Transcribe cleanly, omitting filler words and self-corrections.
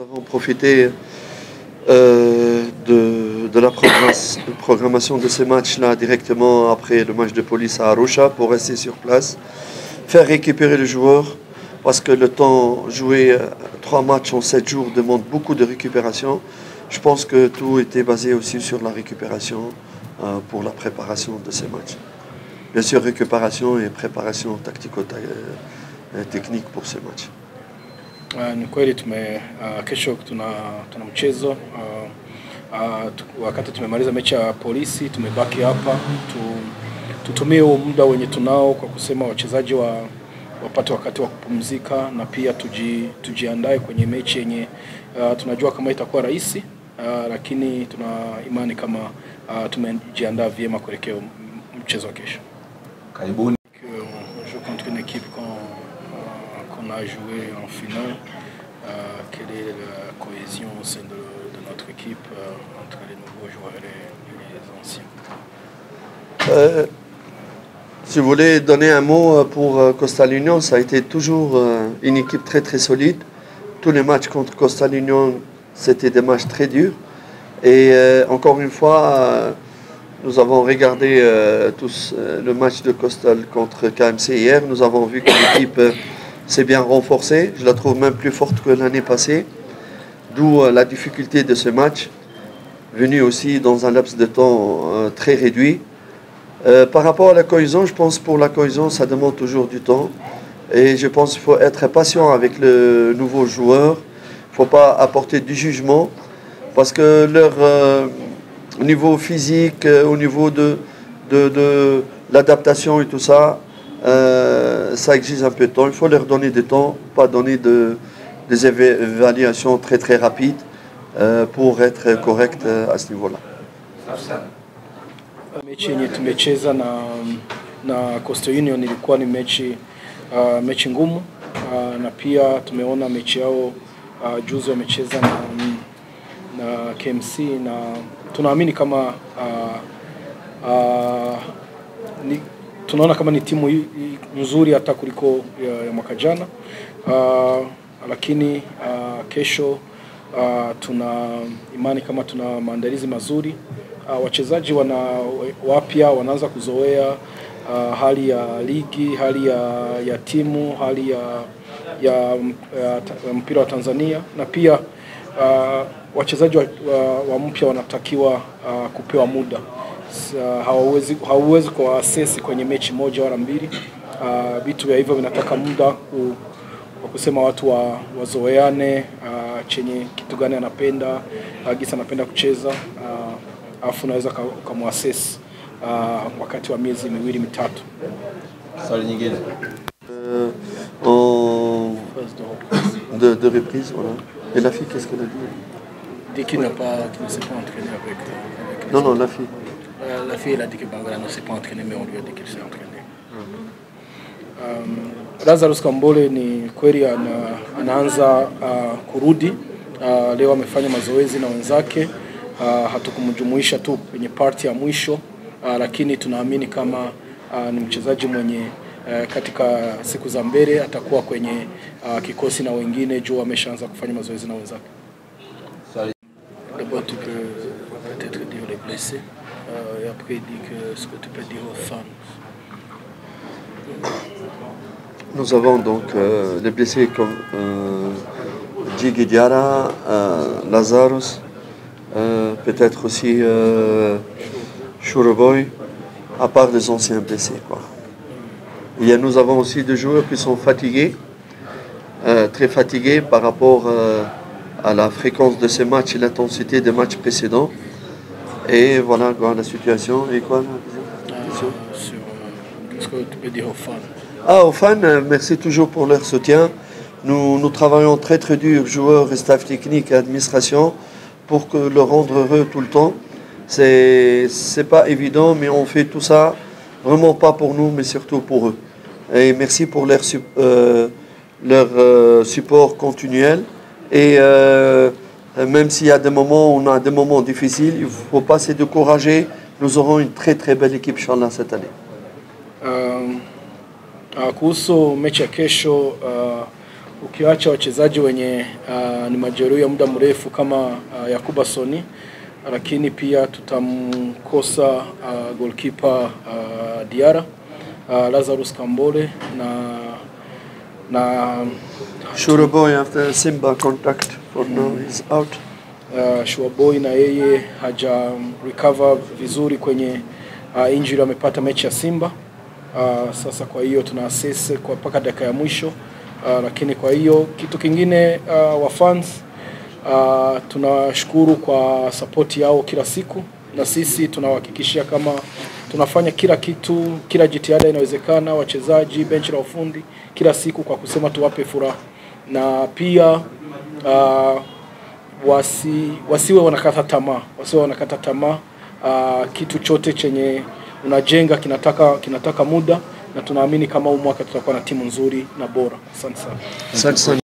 Nous avons profité de la programmation de ces matchs-là directement après le match de police à Arusha pour rester sur place, faire récupérer les joueurs, parce que le temps joué 3 matchs en 7 jours demande beaucoup de récupération. Je pense que tout était basé aussi sur la récupération pour la préparation de ces matchs. Bien sûr, récupération et préparation tactico-technique pour ces matchs. Ni kweli kesho tuna mchezo wakati tumemaliza mechi ya polisi tumebaki hapa tutumie muda wenye tunao kwa kusema wachezaji wapate wakati wa kupumzika na pia tujiandae kwenye mechi yenye tunajua kama itakuwa rahisi lakini tuna imani kama tumejiandaa vyema kuelekea mchezo kesho. Karibuni. Je contre une équipe qu'on a joué en finale, quelle est la cohésion au sein de notre équipe entre les nouveaux joueurs et les anciens. Si vous voulez donner un mot pour Coastal Union, ça a été toujours une équipe très solide. Tous les matchs contre Coastal Union, c'était des matchs très durs. Et encore une fois, nous avons regardé tous le match de Coastal contre KMC hier. Nous avons vu que l'équipe s'est bien renforcée. Je la trouve même plus forte que l'année passée. D'où la difficulté de ce match, venu aussi dans un laps de temps très réduit. Par rapport à la cohésion, je pense que pour la cohésion, ça demande toujours du temps. Et je pense qu'il faut être patient avec le nouveau joueur. Il ne faut pas apporter du jugement parce que leur... au niveau physique, au niveau de l'adaptation et tout ça, ça exige un peu de temps. Il faut leur donner du temps, pas donner des évaluations très rapides pour être correct à ce niveau-là. Mechi yenye tumecheza na Coastal Union ilikuwa ni mechi ngumu na pia tumeona mechi yao juzi wamecheza na KMC na tunaamini kama tunaona kama ni timu nzuri hata kuliko ya mwaka jana lakini kesho tuna imani kama tuna maandalizi mazuri wachezaji wapya wanaanza kuzoea hali ya ligi, hali ya timu, hali ya mpira wa Tanzania na pia wachezaji wa mpya wanatakiwa kupewa muda. Hauwezi kwa assess kwenye mechi moja au mbili. Vitu vya hivyo vinataka muda kwa kusema watu wazoeane, chenye kitu gani anapenda, gisa anapenda kucheza, afu naweza kumuassess wakati wa miezi miwili mitatu. Swali nyingine. De reprise, voilà. Et la fille, qu'est-ce qu'elle a dit? Dit qu'il ne s'est pas entraîné avec... Non, la fille. La fille, elle a dit que Bangala ne s'est pas entraîné, mais on lui a dit qu'il s'est entraîné. Lazarus Kambole ni kweli anaanza kurudi. Leo amefanya mazoezi na wenzake. Hatukumjumuisha tu kwenye party ya mwisho. Lakini tunaamini kama ni mchezaji mwenye katika siku za mbele atakuwa kwenye kikosi na wengine juu ameshaanza kufanya mazoezi na wenzake. D'abord tu peux peut-être dire les blessés et après dit que ce que tu peux dire aux fans. Nous avons donc les blessés comme Jiggy Diarra, Lazarus, peut-être aussi Sure Boy, à part les anciens blessés quoi. Et nous avons aussi des joueurs qui sont fatigués, très fatigués par rapport à la fréquence de ces matchs et l'intensité des matchs précédents. Et voilà quoi, la situation. Et quoi la question? Qu'est-ce que tu peux dire aux fans? Aux fans, merci toujours pour leur soutien. Nous travaillons très dur, joueurs, staff technique, administration, pour que le rendre heureux tout le temps. C'est pas évident, mais on fait tout ça. Vraiment pas pour nous, mais surtout pour eux. Et merci pour leur support continuel. Et même s'il y a des moments, on a des moments difficiles, il ne faut pas se décourager. Nous aurons une très belle équipe, Inch'Allah, cette année. Kuhusu mechi ya kesho ukiwacha wachezaji wenye ni majeruhi ya muda mrefu kama Yakuba Soni, lakini pia tutamkosa goalkeeper Diarra, Lazarus Kambole na Sure Boy after Simba contact for now is out. Sure Boy na yeye haja recover vizuri kwenye injury amepata mechi ya Simba. Sasa kwa hiyo tuna assess kwa paka dakika ya mwisho, lakini kwa hiyo kitu kingine wa fans tunashukuru kwa support yao kila siku, na sisi tunawahakikishia kama tunafanya kila kitu, kila jitihada inawezekana, wachezaji, benchi la ufundi, kila siku kwa kusema tuwape furaha, na pia wasiwe wanakata tamaa, kitu chote chenye unajenga kinataka muda, na tunaamini kama mwaka tutakuwa na timu nzuri na bora. Asante sana.